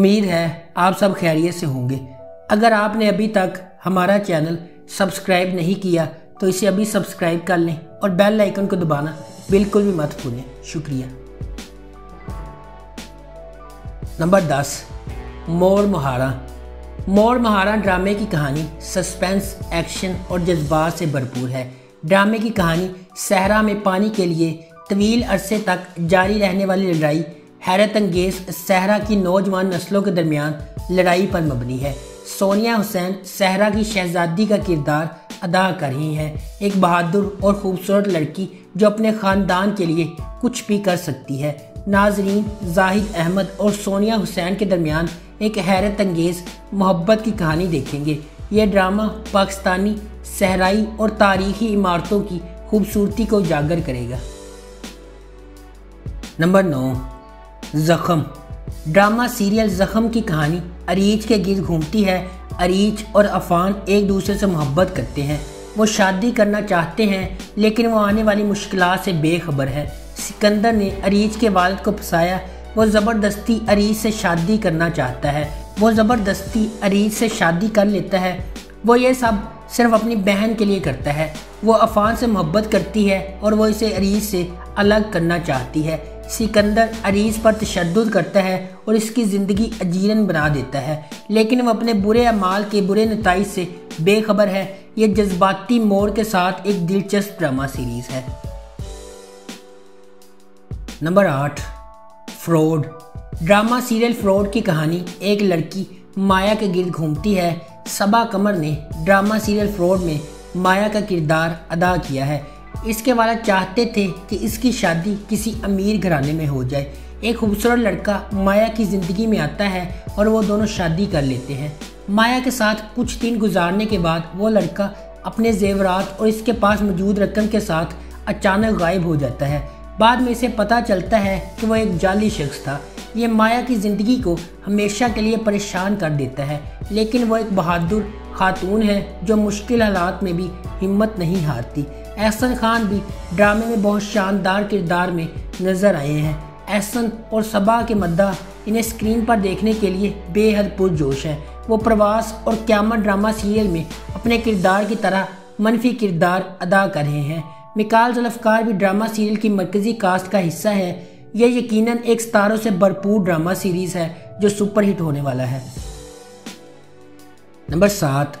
उम्मीद है आप सब खैरियत से होंगे। अगर आपने अभी तक हमारा चैनल सब्सक्राइब नहीं किया तो इसे अभी सब्सक्राइब कर लें और बेल आइकन को दबाना बिल्कुल भी मत भूलें। शुक्रिया। नंबर 10, मोड़ महारा। मोड़ महारा ड्रामे की कहानी सस्पेंस, एक्शन और जज्बात से भरपूर है। ड्रामे की कहानी सहरा में पानी के लिए तवील अरसे तक जारी रहने वाली लड़ाई हैरत अंगेज सहरा की नौजवान नस्लों के दरमियान लड़ाई पर मबनी है। सोनिया हुसैन सहरा की शहजादी का किरदार अदा कर रही हैं, एक बहादुर और ख़ूबसूरत लड़की जो अपने ख़ानदान के लिए कुछ भी कर सकती है। नाजरीन जाहिद अहमद और सोनिया हुसैन के दरमियान एक हैरत अंगेज मोहब्बत की कहानी देखेंगे। यह ड्रामा पाकिस्तानी सहराई और तारीखी इमारतों की खूबसूरती को उजागर करेगा। Number 9, Zakhm. Drama serial Zakhm की कहानी अरीज के गिर्द घूमती है। अरीज और अफ़ान एक दूसरे से मोहब्बत करते हैं। वो शादी करना चाहते हैं लेकिन वो आने वाली मुश्किलात से बेखबर है। सिकंदर ने अरीज के वालिद को फंसाया। वो ज़बरदस्ती अरीज से शादी करना चाहता है। वो ज़बरदस्ती अरीज से शादी कर लेता है। वो ये सब सिर्फ अपनी बहन के लिए करता है। वो अफ़ान से मोहब्बत करती है और वो इसे अरीज से अलग करना चाहती है। सिकंदर अरीज पर तशद्दुद करता है और इसकी ज़िंदगी अजीरन बना देता है, लेकिन वह अपने बुरे अमाल के बुरे नताइज से बेखबर है। यह जज्बाती मोड़ के साथ एक दिलचस्प ड्रामा सीरीज़ है। Number 8, fraud. Drama serial fraud की कहानी एक लड़की माया के गिर्द घूमती है। सबा कमर ने ड्रामा सीरियल फ्रॉड में माया का किरदार अदा किया है। इसके वालिद चाहते थे कि इसकी शादी किसी अमीर घराने में हो जाए। एक खूबसूरत लड़का माया की ज़िंदगी में आता है और वो दोनों शादी कर लेते हैं। माया के साथ कुछ दिन गुजारने के बाद वो लड़का अपने जेवरात और इसके पास मौजूद रकम के साथ अचानक गायब हो जाता है। बाद में इसे पता चलता है कि वह एक जाली शख्स था। ये माया की ज़िंदगी को हमेशा के लिए परेशान कर देता है, लेकिन वह एक बहादुर खातून है जो मुश्किल हालात में भी हिम्मत नहीं हारती। एहसन खान भी ड्रामे में बहुत शानदार किरदार में नज़र आए हैं। एहसन और सबा के मद्दा इन्हें स्क्रीन पर देखने के लिए बेहद पुरजोश है। वो प्रवास और क़यामत ड्रामा सीरियल में अपने किरदार की तरह मनफी किरदार अदा कर रहे हैं। मिकाल जुल्फ़िकार भी ड्रामा सीरियल की मरकज़ी कास्ट का हिस्सा है। यह यकीनन एक सितारों से भरपूर ड्रामा सीरीज़ है जो सुपरहिट होने वाला है। नंबर 7,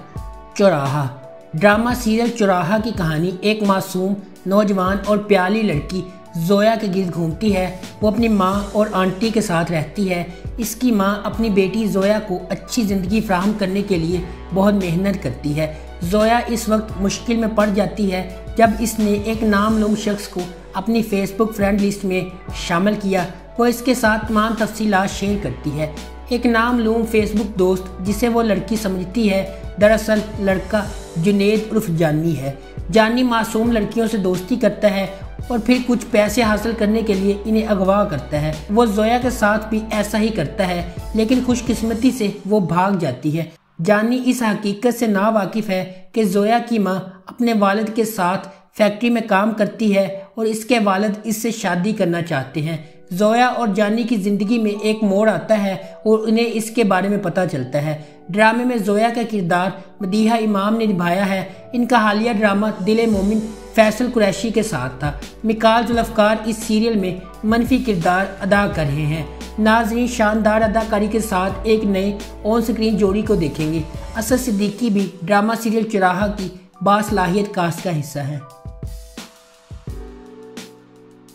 चौराहा। ड्रामा सीरियल चौराहा की कहानी एक मासूम नौजवान और प्यारी लड़की जोया के गिर्द घूमती है। वो अपनी माँ और आंटी के साथ रहती है। इसकी माँ अपनी बेटी जोया को अच्छी ज़िंदगी फ्राहम करने के लिए बहुत मेहनत करती है। जोया इस वक्त मुश्किल में पड़ जाती है जब इसने एक नामलूम शख्स को अपनी फ़ेसबुक फ्रेंड लिस्ट में शामिल किया। वो इसके साथ तमाम तफसीलात शेयर करती है। एक नामलूम फेसबुक दोस्त जिसे वो लड़की समझती है, दरअसल लड़का जुनैद उर्फ जानी है। जानी मासूम लड़कियों से दोस्ती करता है और फिर कुछ पैसे हासिल करने के लिए इन्हें अगवा करता है। वो जोया के साथ भी ऐसा ही करता है, लेकिन खुशकिस्मती से वो भाग जाती है। जानी इस हकीकत से नावाकिफ़ है कि जोया की माँ अपने वालिद के साथ फैक्ट्री में काम करती है और इसके वालिद इससे शादी करना चाहते हैं। जोया और जानी की ज़िंदगी में एक मोड़ आता है और उन्हें इसके बारे में पता चलता है। ड्रामे में जोया का किरदार मदीहा इमाम ने निभाया है। इनका हालिया ड्रामा दिले मोमिन फैसल कुरैशी के साथ था। मिकाल जुल्फ़िकार इस सीरियल में मनफी किरदार अदा कर रहे हैं। नाजरीन शानदार अदाकारी के साथ एक नए ऑन स्क्रीन जोड़ी को देखेंगे। असद सिद्दीकी भी ड्रामा सीरियल चौराहा की बासलाहियत कास्ट का हिस्सा है।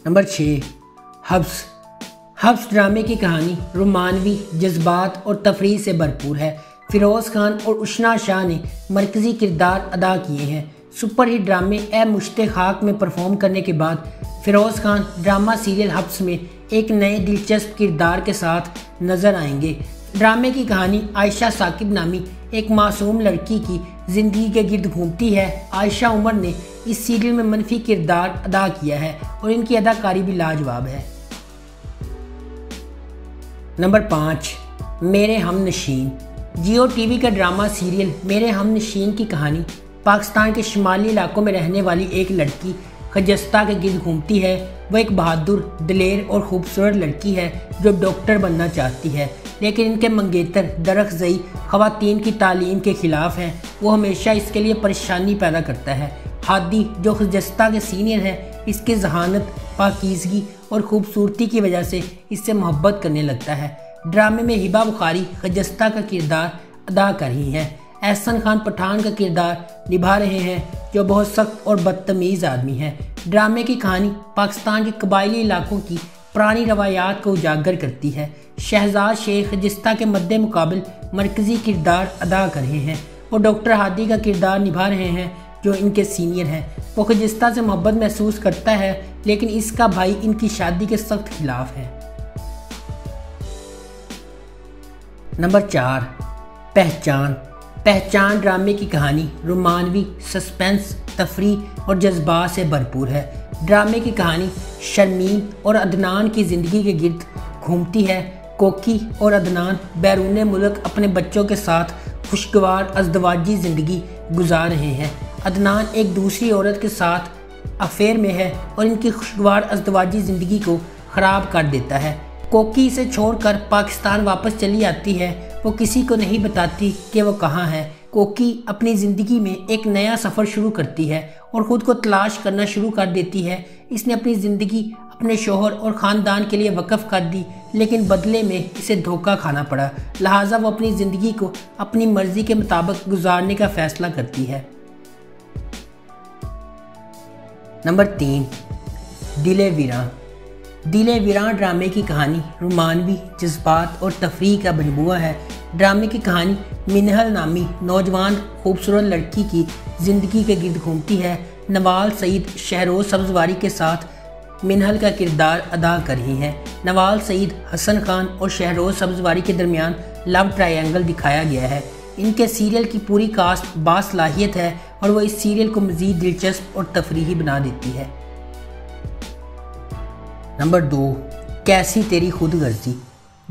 Number 6, hubs. हब्स ड्रामे की कहानी रोमानवी जज्बात और तफरीह से भरपूर है। फिरोज़ खान और उशना शाह ने मरकज़ी किरदार अदा किए हैं। सुपर हिट ड्रामे ए मुश्ते खाक में परफॉर्म करने के बाद फिरोज़ खान ड्रामा सीरियल हब्स में एक नए दिलचस्प किरदार के साथ नज़र आएंगे। ड्रामे की कहानी आयशा साकिब नामी एक मासूम लड़की की ज़िंदगी के गिर्द घूमती है। आयशा उमर ने इस सीरियल में मनफी किरदार अदा किया है और इनकी अदाकारी भी लाजवाब है। नंबर 5, मेरे हमनशीन। जियो टीवी का ड्रामा सीरियल मेरे हमनशीन की कहानी पाकिस्तान के शुमाली इलाकों में रहने वाली एक लड़की खजस्ता के गिर्द घूमती है। वह एक बहादुर, दिलेर और ख़ूबसूरत लड़की है जो डॉक्टर बनना चाहती है। लेकिन इनके मंगेतर दरख्तजई ख़वातीन की तालीम के ख़िलाफ़ हैं। वो हमेशा इसके लिए परेशानी पैदा करता है। हादी जो खजस्ता के सीनियर हैं, इसके जहानत, पाकीज़गी और ख़ूबसूरती की वजह से इससे मोहब्बत करने लगता है। ड्रामे में हिबा बुखारी खजस्ता का किरदार अदा कर रही हैं। एहसन खान पठान का किरदार निभा रहे हैं, जो बहुत सख्त और बदतमीज़ आदमी है। ड्रामे की कहानी पाकिस्तान के कबायली इलाकों की पुरानी रवायात को उजागर करती है। शहजाद शेख खजस्ता के मद्द मुकाबल मरकज़ी किरदार अदा कर रहे हैं। वो डॉक्टर हादी का किरदार निभा रहे हैं, जो इनके सीनियर हैं। वो खजस्ता से मोहब्बत महसूस करता है, लेकिन इसका भाई इनकी शादी के सख्त खिलाफ है। नंबर 4, पहचान। पहचान ड्रामे की कहानी रोमानवी, सस्पेंस, तफरी और जज्बात से भरपूर है। ड्रामे की कहानी शर्मीन और अदनान की ज़िंदगी के गिर्द घूमती है। कोकी और अदनान बैरून मुल्क अपने बच्चों के साथ खुशगवार अज़दवाजी ज़िंदगी गुजार रहे हैं। अदनान एक दूसरी औरत के साथ अफेयर में है और इनकी खुशगवार अज़दवाजी ज़िंदगी को ख़राब कर देता है। कोकी इसे छोड़कर पाकिस्तान वापस चली आती है। वो किसी को नहीं बताती कि वो कहाँ है। कोकी अपनी ज़िंदगी में एक नया सफ़र शुरू करती है और ख़ुद को तलाश करना शुरू कर देती है। इसने अपनी ज़िंदगी अपने शोहर और ख़ानदान के लिए वक़फ़ कर दी, लेकिन बदले में इसे धोखा खाना पड़ा। लिहाजा वो अपनी ज़िंदगी को अपनी मर्ज़ी के मुताबिक गुजारने का फ़ैसला करती है। नंबर 3, दिले वीरां। दिले वीरां ड्रामे की कहानी रोमानवी, जज्बात और तफरी का मजमुआ है। ड्रामे की कहानी मिनहल नामी नौजवान खूबसूरत लड़की की ज़िंदगी के गिर्द घूमती है। नवाल सईद शहरोज़ सब्ज़वारी के साथ मिनहल का किरदार अदा कर रही है। नवाल सईद, हसन खान और शहरोज़ सब्ज़वारी के दरमियान लव ट्रायंगल दिखाया गया है। इनके सीरियल की पूरी कास्ट बासलाहियत है और वह इस सीरियल को मज़ीद दिलचस्प और तफरीही बना देती है। नंबर 2, कैसी तेरी खुदगर्जी।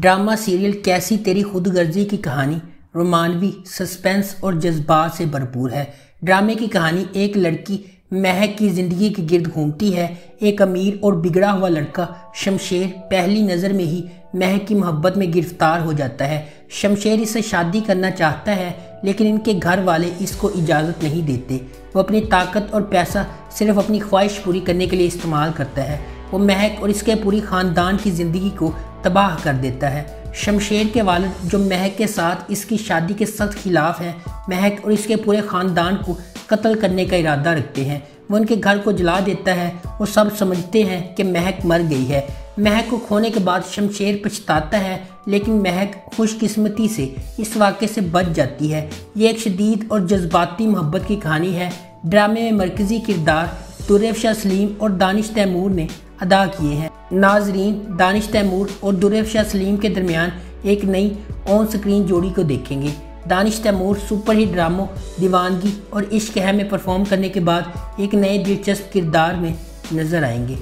ड्रामा सीरियल कैसी तेरी खुदगर्जी की कहानी रोमानवी, सस्पेंस और जज्बात से भरपूर है। ड्रामे की कहानी एक लड़की महक की ज़िंदगी के गिर्द घूमती है। एक अमीर और बिगड़ा हुआ लड़का शमशेर पहली नज़र में ही महक की मोहब्बत में गिरफ्तार हो जाता है। शमशेर इसे शादी करना चाहता है, लेकिन इनके घर वाले इसको इजाज़त नहीं देते। वो अपनी ताकत और पैसा सिर्फ अपनी ख्वाहिश पूरी करने के लिए इस्तेमाल करता है। वो महक और इसके पूरी ख़ानदान की ज़िंदगी को तबाह कर देता है। शमशेर के वालिद, जो महक के साथ इसकी शादी के सख्त खिलाफ हैं, महक और इसके पूरे ख़ानदान को कत्ल करने का इरादा रखते हैं। वो उनके घर को जला देता है। वो सब समझते हैं कि महक मर गई है। महक को खोने के बाद शमशेर पछताता है, लेकिन महक खुशकिस्मती से इस वाक़े से बच जाती है। ये एक शदीद और जज्बाती मोहब्बत की कहानी है। ड्रामे में मरकज़ी किरदार दुर्रेशवा सलीम और दानिश तैमूर ने अदा किए हैं। नाजरीन दानिश तैमूर और दुर्रेशवा सलीम के दरमियान एक नई ऑन स्क्रीन जोड़ी को देखेंगे। दानिश तैमूर सुपर हिट ड्रामों दीवानगी और इश्क है में परफॉर्म करने के बाद एक नए दिलचस्प किरदार में नजर आएंगे।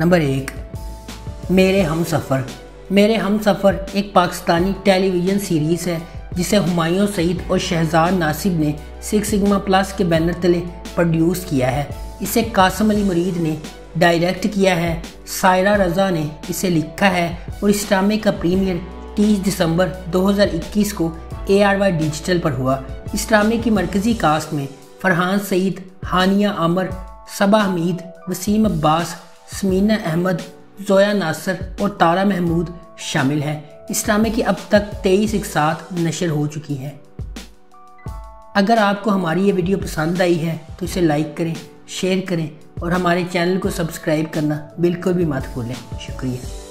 नंबर 1, मेरे हम सफ़र। मेरे हम सफ़र एक पाकिस्तानी टेलीविज़न सीरीज़ है, जिसे हुमायूं सईद और शहजाद नासिब ने सिक्स सिग्मा प्लस के बैनर तले प्रोड्यूस किया है। इसे कासिम अली मुरीद ने डायरेक्ट किया है। सायरा रज़ा ने इसे लिखा है और इस ड्रामे का प्रीमियर 30 दिसंबर 2021 को ARY डिजिटल पर हुआ। इस ड्रामे की मरकज़ी कास्ट में फरहान सईद, हानिया आमर, सबा हमीद, वसीम अब्बास, समीना अहमद, जोया नासर और तारा महमूद शामिल हैं। इस ड्रामे की अब तक 23 इकसात नशर हो चुकी है। अगर आपको हमारी ये वीडियो पसंद आई है तो इसे लाइक करें, शेयर करें और हमारे चैनल को सब्सक्राइब करना बिल्कुल भी मत भूलें। शुक्रिया।